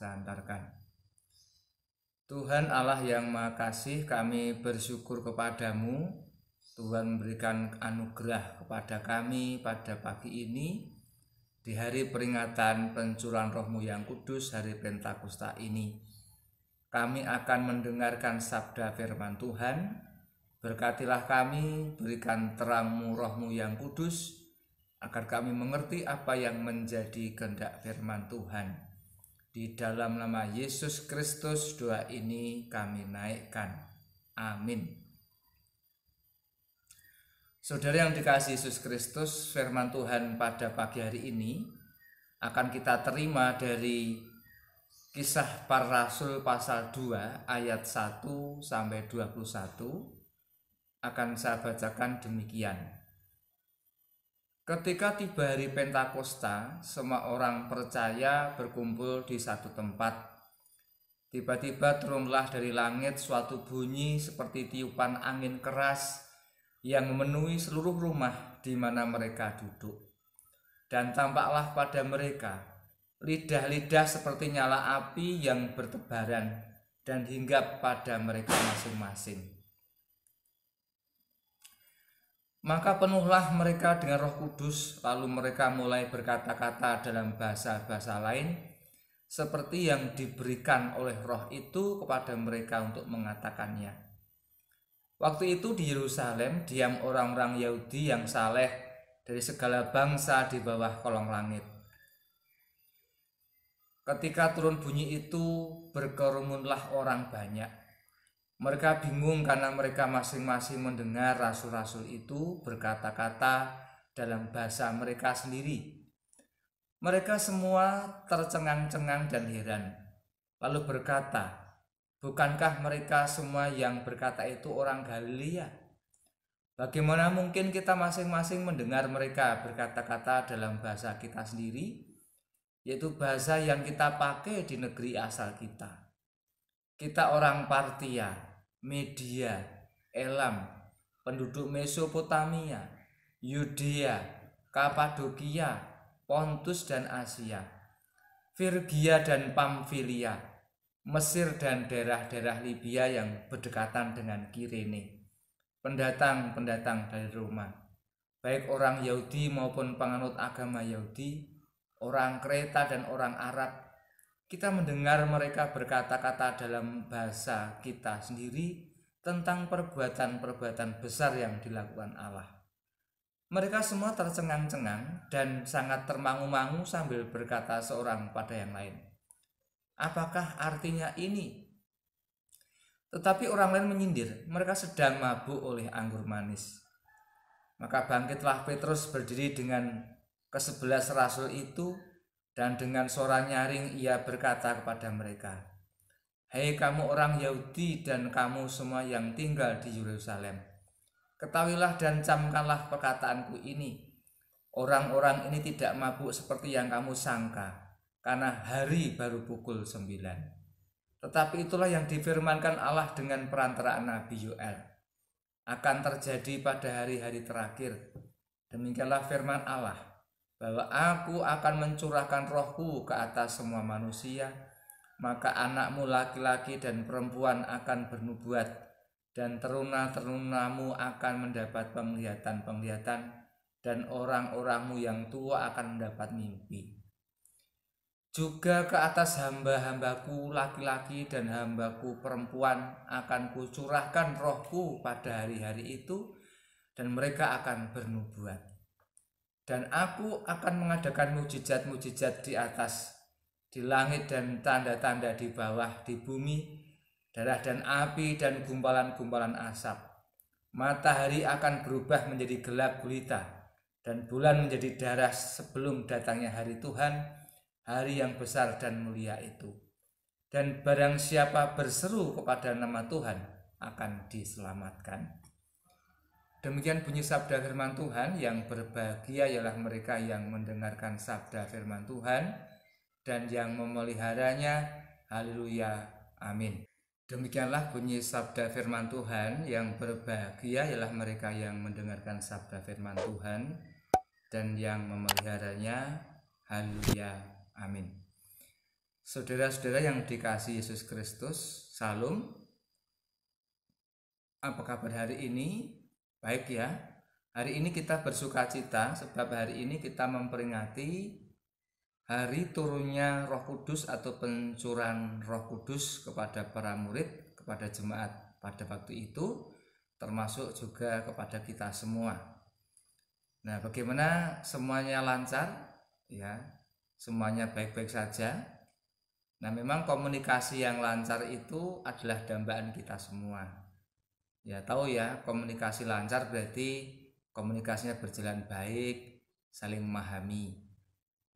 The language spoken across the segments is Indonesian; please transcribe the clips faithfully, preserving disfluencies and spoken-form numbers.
santarkan. Tuhan Allah yang Maha Kasih, kami bersyukur kepadamu. Tuhan memberikan anugerah kepada kami pada pagi ini, di hari peringatan pencurahan Roh-Mu yang kudus, hari Pentakosta ini. Kami akan mendengarkan sabda firman Tuhan. Berkatilah kami, berikan terang-Mu, Roh-Mu yang kudus, agar kami mengerti apa yang menjadi kehendak firman Tuhan. Di dalam nama Yesus Kristus doa ini kami naikkan. Amin. Saudara yang dikasihi Yesus Kristus, firman Tuhan pada pagi hari ini akan kita terima dari Kisah Para Rasul pasal dua ayat satu sampai dua puluh satu. Akan saya bacakan demikian. Ketika tiba hari Pentakosta, semua orang percaya berkumpul di satu tempat. Tiba-tiba turunlah dari langit suatu bunyi seperti tiupan angin keras yang memenuhi seluruh rumah di mana mereka duduk. Dan tampaklah pada mereka lidah-lidah seperti nyala api yang bertebaran dan hinggap pada mereka masing-masing. Maka penuhlah mereka dengan Roh Kudus, lalu mereka mulai berkata-kata dalam bahasa-bahasa lain, seperti yang diberikan oleh Roh itu kepada mereka untuk mengatakannya. Waktu itu di Yerusalem diam orang-orang Yahudi yang saleh dari segala bangsa di bawah kolong langit. Ketika turun bunyi itu, berkerumunlah orang banyak. Mereka bingung karena mereka masing-masing mendengar rasul-rasul itu berkata-kata dalam bahasa mereka sendiri. Mereka semua tercengang-cengang dan heran, lalu berkata, "Bukankah mereka semua yang berkata itu orang Galilea? Bagaimana mungkin kita masing-masing mendengar mereka berkata-kata dalam bahasa kita sendiri, yaitu bahasa yang kita pakai di negeri asal kita? Kita orang Partia, Media, Elam, penduduk Mesopotamia, Yudea, Kapadokia, Pontus dan Asia, Frigia dan Pamfilia, Mesir dan daerah-daerah Libya yang berdekatan dengan Kirene, pendatang-pendatang dari Roma, baik orang Yahudi maupun penganut agama Yahudi, orang Kreta dan orang Arab. Kita mendengar mereka berkata-kata dalam bahasa kita sendiri tentang perbuatan-perbuatan besar yang dilakukan Allah." Mereka semua tercengang-cengang dan sangat termangu-mangu sambil berkata seorang pada yang lain, "Apakah artinya ini?" Tetapi orang lain menyindir, "Mereka sedang mabuk oleh anggur manis." Maka bangkitlah Petrus berdiri dengan kesebelas rasul itu, dan dengan suara nyaring ia berkata kepada mereka, "Hei kamu orang Yahudi dan kamu semua yang tinggal di Yerusalem, ketahuilah dan camkanlah perkataanku ini. Orang-orang ini tidak mabuk seperti yang kamu sangka, karena hari baru pukul sembilan. Tetapi itulah yang difirmankan Allah dengan perantaraan Nabi Yoel, akan terjadi pada hari-hari terakhir. Demikianlah firman Allah, bahwa aku akan mencurahkan rohku ke atas semua manusia, maka anakmu laki-laki dan perempuan akan bernubuat, dan teruna-terunamu akan mendapat penglihatan-penglihatan, dan orang-orangmu yang tua akan mendapat mimpi. Juga ke atas hamba-hambaku laki-laki dan hambaku perempuan akan kucurahkan rohku pada hari-hari itu, dan mereka akan bernubuat. Dan aku akan mengadakan mujizat-mujizat di atas, di langit dan tanda-tanda di bawah, di bumi, darah dan api dan gumpalan-gumpalan asap. Matahari akan berubah menjadi gelap gulita, dan bulan menjadi darah sebelum datangnya hari Tuhan, hari yang besar dan mulia itu. Dan barang siapa berseru kepada nama Tuhan akan diselamatkan." Demikian bunyi sabda firman Tuhan. Yang berbahagia ialah mereka yang mendengarkan sabda firman Tuhan dan yang memeliharanya. Haleluya, amin. Demikianlah bunyi sabda firman Tuhan. Yang berbahagia ialah mereka yang mendengarkan sabda firman Tuhan dan yang memeliharanya. Haleluya, amin. Saudara-saudara yang dikasihi Yesus Kristus, salam. Apa kabar hari ini? Baik ya. Hari ini kita bersuka cita sebab hari ini kita memperingati hari turunnya Roh Kudus atau pencurahan Roh Kudus kepada para murid, kepada jemaat pada waktu itu, termasuk juga kepada kita semua. Nah, bagaimana semuanya lancar? Ya, semuanya baik-baik saja. Nah, memang komunikasi yang lancar itu adalah dambaan kita semua. Ya, tahu ya, komunikasi lancar berarti komunikasinya berjalan baik, saling memahami.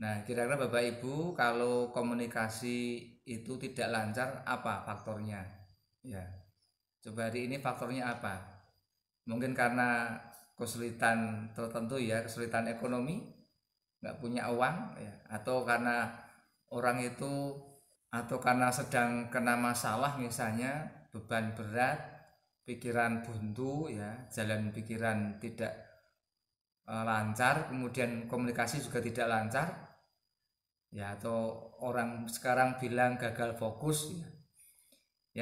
Nah, kira-kira Bapak Ibu, kalau komunikasi itu tidak lancar, apa faktornya? Ya, coba hari ini faktornya apa? Mungkin karena kesulitan tertentu ya, kesulitan ekonomi, nggak punya uang, ya. Atau karena orang itu... atau karena sedang kena masalah, misalnya beban berat, pikiran buntu, ya, jalan pikiran tidak e, lancar, kemudian komunikasi juga tidak lancar, ya, atau orang sekarang bilang gagal fokus, ya.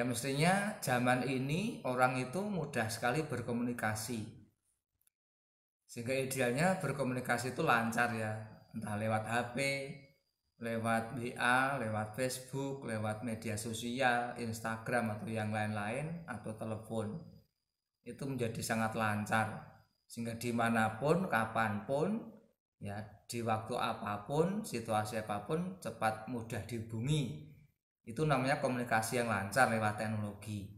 Ya, mestinya zaman ini orang itu mudah sekali berkomunikasi, sehingga idealnya berkomunikasi itu lancar ya, entah lewat H P, lewat W A, lewat Facebook, lewat media sosial, Instagram atau yang lain-lain, atau telepon. Itu menjadi sangat lancar, sehingga dimanapun, kapanpun, ya, di waktu apapun, situasi apapun, cepat mudah dihubungi. Itu namanya komunikasi yang lancar lewat teknologi.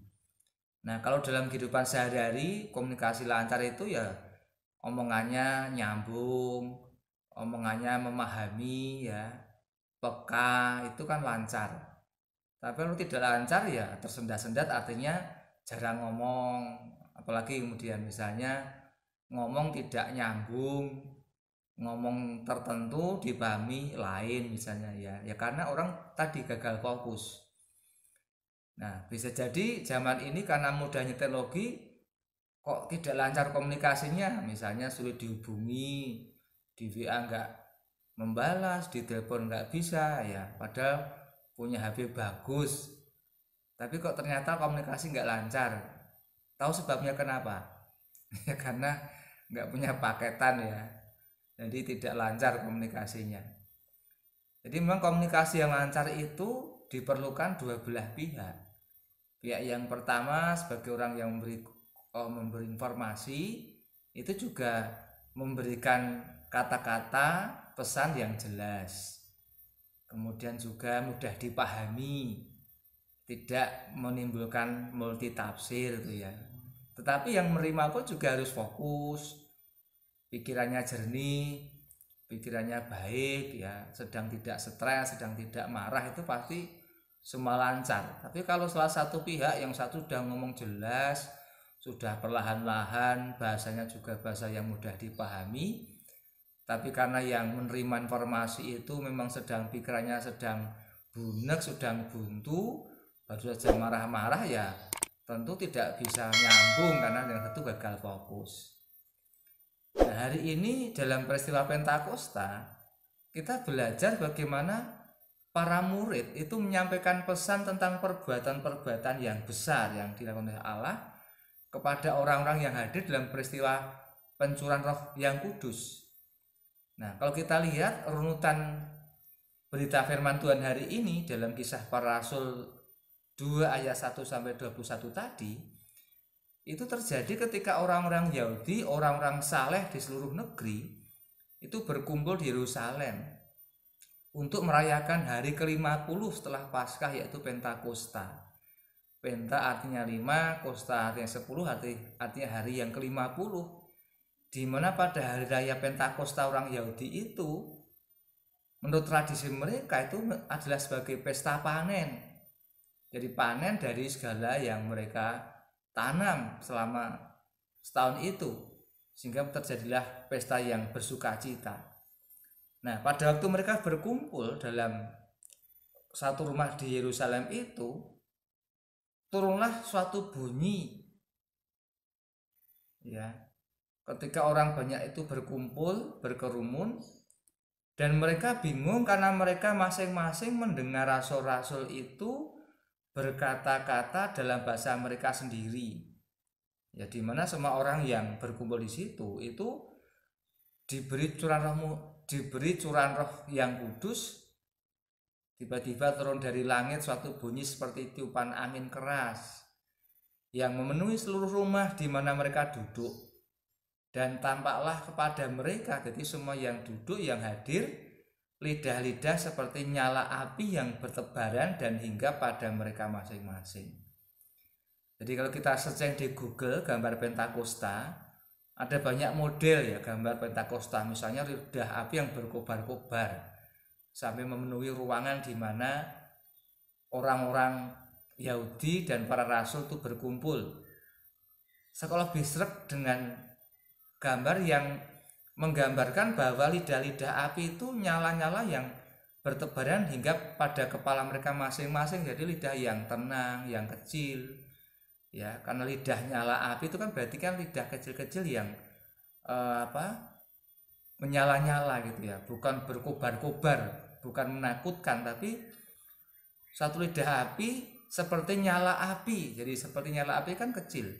Nah, kalau dalam kehidupan sehari-hari, komunikasi lancar itu ya omongannya nyambung, omongannya memahami, ya, peka, itu kan lancar. Tapi kalau tidak lancar ya tersendat-sendat, artinya jarang ngomong, apalagi kemudian misalnya ngomong tidak nyambung, ngomong tertentu dipahami lain misalnya ya, ya karena orang tadi gagal fokus. Nah, bisa jadi zaman ini karena mudahnya teknologi kok tidak lancar komunikasinya, misalnya sulit dihubungi, di W A enggak membalas, di telepon nggak bisa ya, padahal punya H P bagus, tapi kok ternyata komunikasi nggak lancar. Tahu sebabnya kenapa? Ya karena nggak punya paketan ya, jadi tidak lancar komunikasinya. Jadi memang komunikasi yang lancar itu diperlukan dua belah pihak. Pihak yang pertama sebagai orang yang memberi, oh, memberi informasi, itu juga memberikan kata-kata pesan yang jelas, kemudian juga mudah dipahami, tidak menimbulkan multitafsir itu ya. Tetapi yang menerima pun juga harus fokus, pikirannya jernih, pikirannya baik ya, sedang tidak stres, sedang tidak marah, itu pasti semua lancar. Tapi kalau salah satu pihak, yang satu sudah ngomong jelas, sudah perlahan-lahan, bahasanya juga bahasa yang mudah dipahami, tapi karena yang menerima informasi itu memang sedang pikirannya sedang bunek, sedang buntu, baru saja marah-marah ya tentu tidak bisa nyambung karena yang satu gagal fokus. Nah, hari ini dalam peristiwa Pentakosta kita belajar bagaimana para murid itu menyampaikan pesan tentang perbuatan-perbuatan yang besar yang dilakukan oleh Allah kepada orang-orang yang hadir dalam peristiwa pencurahan Roh yang kudus. Nah, kalau kita lihat runutan berita firman Tuhan hari ini dalam Kisah Para Rasul dua ayat satu sampai dua puluh satu tadi, itu terjadi ketika orang-orang Yahudi, orang-orang saleh di seluruh negeri itu berkumpul di Yerusalem untuk merayakan hari ke lima puluh setelah Paskah, yaitu Pentakosta. Penta artinya lima, kosta artinya sepuluh, artinya hari yang ke lima puluh. Di mana pada hari raya Pentakosta orang Yahudi itu menurut tradisi mereka itu adalah sebagai pesta panen. Jadi panen dari segala yang mereka tanam selama setahun itu, sehingga terjadilah pesta yang bersukacita. Nah, pada waktu mereka berkumpul dalam satu rumah di Yerusalem itu, turunlah suatu bunyi ya. Ketika orang banyak itu berkumpul, berkerumun, Dan mereka bingung karena mereka masing-masing mendengar rasul-rasul itu berkata-kata dalam bahasa mereka sendiri. Ya, di mana semua orang yang berkumpul di situ itu diberi curahan roh, diberi curahan roh yang kudus. Tiba-tiba turun dari langit suatu bunyi seperti tiupan angin keras yang memenuhi seluruh rumah di mana mereka duduk. Dan tampaklah kepada mereka, jadi semua yang duduk, yang hadir, lidah-lidah seperti nyala api yang bertebaran dan hingga pada mereka masing-masing. Jadi kalau kita searching di Google gambar Pentakosta, ada banyak model ya gambar Pentakosta, misalnya lidah api yang berkobar-kobar sampai memenuhi ruangan di mana orang-orang Yahudi dan para rasul itu berkumpul. Sekolah bisrek dengan gambar yang menggambarkan bahwa lidah-lidah api itu nyala-nyala yang bertebaran hingga pada kepala mereka masing-masing. Jadi lidah yang tenang, yang kecil, ya, karena lidah nyala api itu kan berarti kan lidah kecil-kecil yang eh, apa menyala-nyala gitu ya, bukan berkobar-kobar, bukan menakutkan, tapi satu lidah api seperti nyala api. Jadi seperti nyala api kan kecil.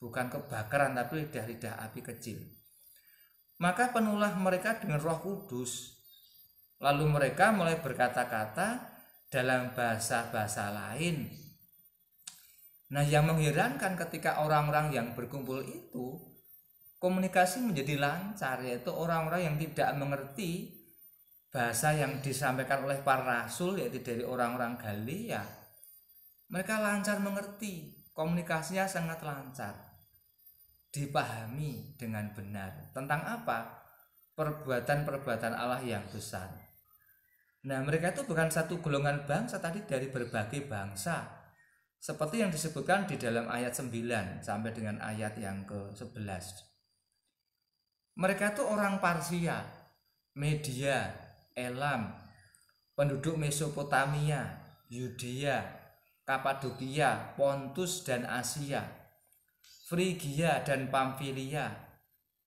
Bukan kebakaran, tapi lidah-lidah api kecil. Maka penuhlah mereka dengan Roh Kudus. Lalu mereka mulai berkata-kata dalam bahasa-bahasa lain. Nah, yang mengherankan ketika orang-orang yang berkumpul itu, komunikasi menjadi lancar, yaitu orang-orang yang tidak mengerti bahasa yang disampaikan oleh para rasul, yaitu dari orang-orang Galilea. Mereka lancar mengerti, komunikasinya sangat lancar, dipahami dengan benar tentang apa? Perbuatan-perbuatan Allah yang besar. Nah, mereka itu bukan satu golongan bangsa tadi, dari berbagai bangsa, seperti yang disebutkan di dalam ayat sembilan sampai dengan ayat yang ke sebelas. Mereka itu orang Partia, Media, Elam, penduduk Mesopotamia, Yudea, Kapadokia, Pontus dan Asia, Frigia dan Pamfilia,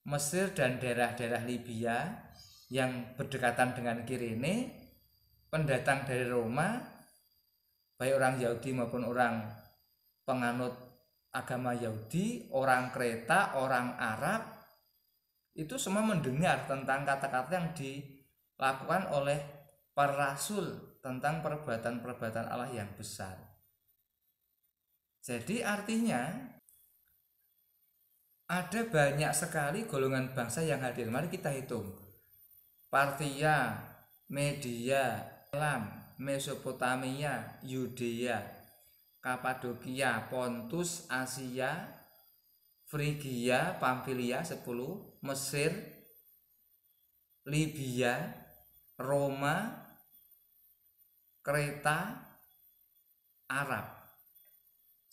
Mesir dan daerah-daerah Libya yang berdekatan dengan Kirene, pendatang dari Roma, baik orang Yahudi maupun orang penganut agama Yahudi, orang Kreta, orang Arab, itu semua mendengar tentang kata-kata yang dilakukan oleh para rasul tentang perbuatan-perbuatan Allah yang besar. Jadi artinya ada banyak sekali golongan bangsa yang hadir. Mari kita hitung. Partia, Media, Elam, Mesopotamia, Yudea, Kapadokia, Pontus, Asia, Frigia, Pamfilia sepuluh, Mesir, Libya, Roma, Kreta, Arab.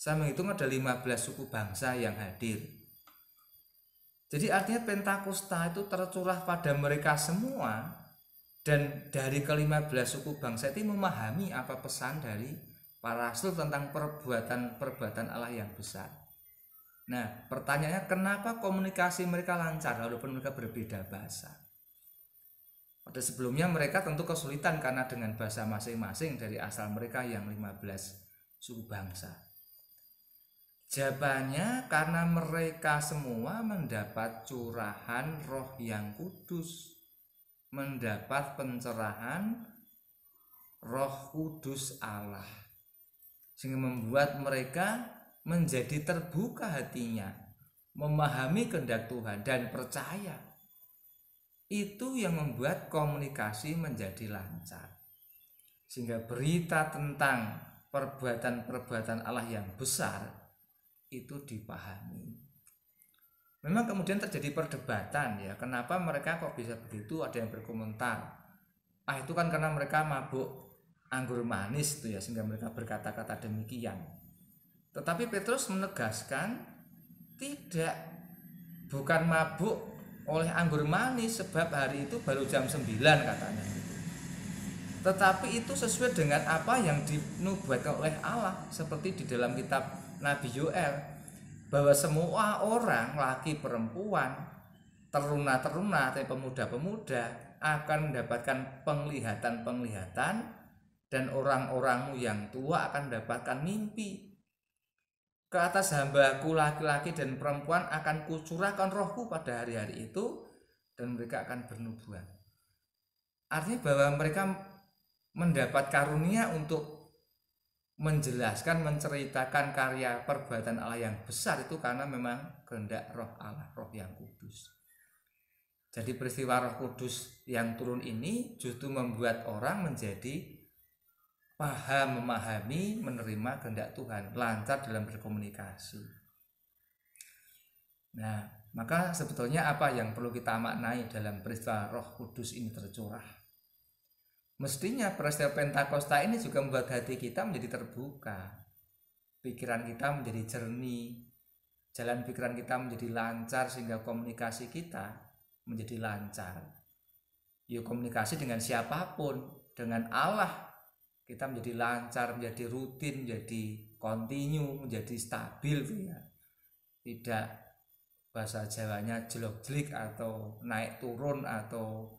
Saya menghitung ada lima belas suku bangsa yang hadir. Jadi artinya Pentakosta itu tercurah pada mereka semua, dan dari kelima belas suku bangsa itu memahami apa pesan dari para rasul tentang perbuatan-perbuatan Allah yang besar. Nah, pertanyaannya kenapa komunikasi mereka lancar walaupun mereka berbeda bahasa? Pada sebelumnya mereka tentu kesulitan karena dengan bahasa masing-masing dari asal mereka yang lima belas suku bangsa. Jawabannya karena mereka semua mendapat curahan Roh yang kudus, mendapat pencerahan Roh Kudus Allah, sehingga membuat mereka menjadi terbuka hatinya, memahami kehendak Tuhan dan percaya. Itu yang membuat komunikasi menjadi lancar, sehingga berita tentang perbuatan-perbuatan Allah yang besar itu dipahami. Memang kemudian terjadi perdebatan ya, kenapa mereka kok bisa begitu? Ada yang berkomentar, ah itu kan karena mereka mabuk anggur manis tuh ya, sehingga mereka berkata-kata demikian. Tetapi Petrus menegaskan tidak, bukan mabuk oleh anggur manis, sebab hari itu baru jam sembilan katanya. Tetapi itu sesuai dengan apa yang dinubuatkan oleh Allah, seperti di dalam kitab Nabi Yoel, bahwa semua orang, laki perempuan, teruna-teruna, pemuda-pemuda, akan mendapatkan penglihatan-penglihatan, dan orang-orangmu yang tua akan mendapatkan mimpi. Ke atas hamba-Ku laki-laki dan perempuan akan Kucurahkan Roh-Ku pada hari-hari itu, dan mereka akan bernubuat. Artinya bahwa mereka mendapat karunia untuk menjelaskan, menceritakan karya perbuatan Allah yang besar itu karena memang kehendak Roh Allah, Roh yang Kudus. Jadi peristiwa Roh Kudus yang turun ini justru membuat orang menjadi paham, memahami, menerima kehendak Tuhan, lancar dalam berkomunikasi. Nah, maka sebetulnya apa yang perlu kita maknai dalam peristiwa Roh Kudus ini tercurah? Mestinya peristiwa Pentakosta ini juga membuat hati kita menjadi terbuka, pikiran kita menjadi jernih, jalan pikiran kita menjadi lancar sehingga komunikasi kita menjadi lancar. Yuk komunikasi dengan siapapun, dengan Allah kita menjadi lancar, menjadi rutin, menjadi kontinu, menjadi stabil ya. Tidak bahasa Jawanya jelok-jelik atau naik turun atau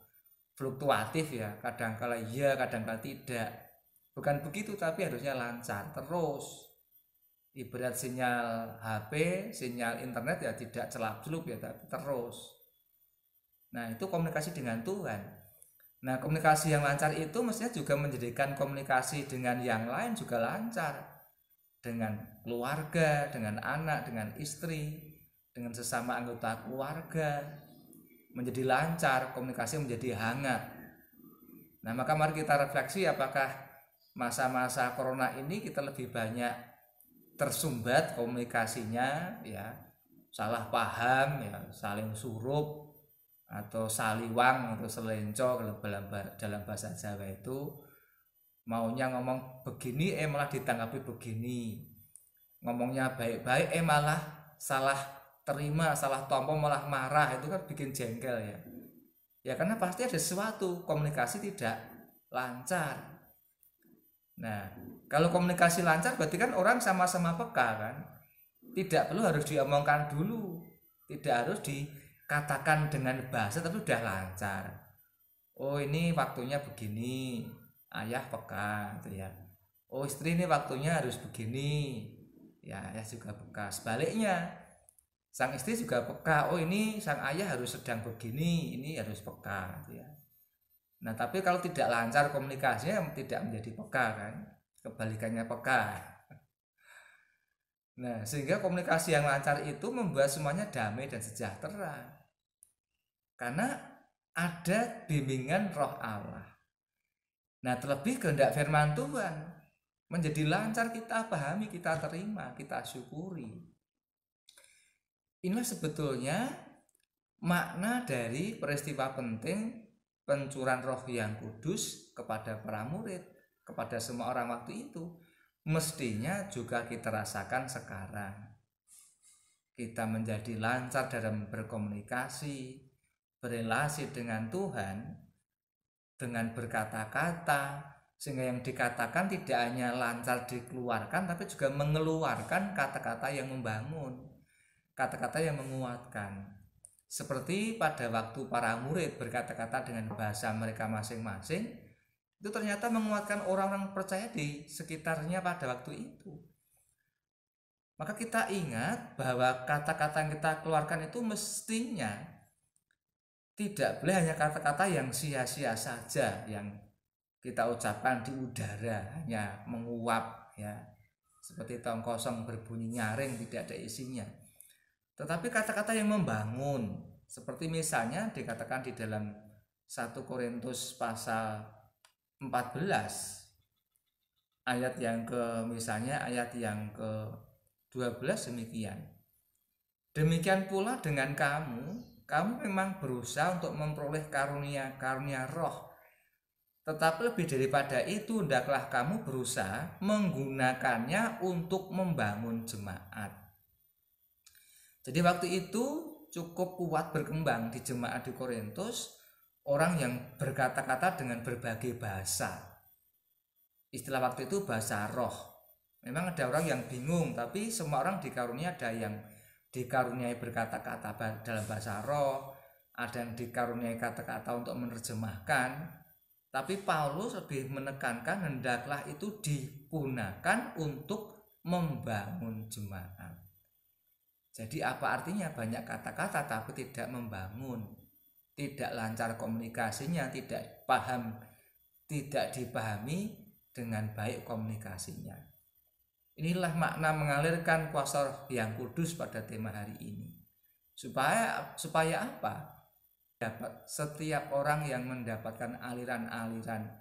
fluktuatif ya, kadangkala iya, kadangkala tidak. Bukan begitu, tapi harusnya lancar terus. Ibarat sinyal H P, sinyal internet ya tidak celap-celup ya, tapi terus. Nah, itu komunikasi dengan Tuhan. Nah, komunikasi yang lancar itu mestinya juga menjadikan komunikasi dengan yang lain juga lancar. Dengan keluarga, dengan anak, dengan istri, dengan sesama anggota keluarga. Menjadi lancar, komunikasi menjadi hangat. Nah, maka mari kita refleksi apakah masa-masa corona ini kita lebih banyak tersumbat komunikasinya, ya, salah paham, ya, saling surup, atau saliwang atau selenco dalam dalam bahasa Jawa itu, maunya ngomong begini eh malah ditanggapi begini, ngomongnya baik-baik eh malah salah terima, salah tompo, malah marah. Itu kan bikin jengkel ya. Ya karena pasti ada sesuatu, komunikasi tidak lancar. Nah, kalau komunikasi lancar berarti kan orang sama-sama peka kan. Tidak perlu harus diomongkan dulu, tidak harus di katakan dengan bahasa, tapi udah lancar. Oh, ini waktunya begini, ayah peka gitu ya. Oh, istri ini waktunya harus begini, ya ayah juga peka. Sebaliknya, sang istri juga peka. Oh, ini sang ayah harus sedang begini, ini harus peka gitu ya. Nah, tapi kalau tidak lancar komunikasinya tidak menjadi peka kan, kebalikannya peka. Nah, sehingga komunikasi yang lancar itu membuat semuanya damai dan sejahtera. Karena ada bimbingan Roh Allah. Nah, terlebih kehendak firman Tuhan menjadi lancar, kita pahami, kita terima, kita syukuri. Inilah sebetulnya makna dari peristiwa penting pencurahan Roh yang Kudus kepada para murid, kepada semua orang waktu itu. Mestinya juga kita rasakan sekarang. Kita menjadi lancar dalam berkomunikasi, berelasi dengan Tuhan, dengan berkata-kata, sehingga yang dikatakan tidak hanya lancar dikeluarkan, tapi juga mengeluarkan kata-kata yang membangun, kata-kata yang menguatkan. Seperti pada waktu para murid berkata-kata dengan bahasa mereka masing-masing, itu ternyata menguatkan orang-orang percaya di sekitarnya pada waktu itu. Maka kita ingat bahwa kata-kata yang kita keluarkan itu mestinya tidak boleh hanya kata-kata yang sia-sia saja, yang kita ucapkan di udara, hanya menguap ya, seperti tong kosong berbunyi nyaring tidak ada isinya. Tetapi kata-kata yang membangun, seperti misalnya dikatakan di dalam satu Korintus pasal empat belas ayat yang ke misalnya ayat yang ke dua belas demikian. Demikian pula dengan kamu, kamu memang berusaha untuk memperoleh karunia-karunia roh. Tetapi lebih daripada itu, hendaklah kamu berusaha menggunakannya untuk membangun jemaat. Jadi waktu itu cukup kuat berkembang di jemaat di Korintus orang yang berkata-kata dengan berbagai bahasa. Istilah waktu itu bahasa roh. Memang ada orang yang bingung, tapi semua orang dikarunia, ada yang dikaruniai berkata-kata dalam bahasa roh, ada yang dikaruniai kata-kata untuk menerjemahkan, tapi Paulus lebih menekankan hendaklah itu digunakan untuk membangun jemaat. Jadi apa artinya banyak kata-kata tapi tidak membangun, tidak lancar komunikasinya, tidak paham, tidak dipahami dengan baik komunikasinya. Inilah makna mengalirkan kuasa Roh yang kudus pada tema hari ini. Supaya supaya apa? Dapat setiap orang yang mendapatkan aliran-aliran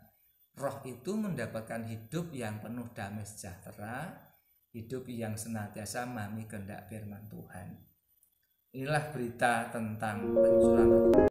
roh itu mendapatkan hidup yang penuh damai sejahtera, hidup yang senantiasa memahami kehendak firman Tuhan. Inilah berita tentang pengusuran roh.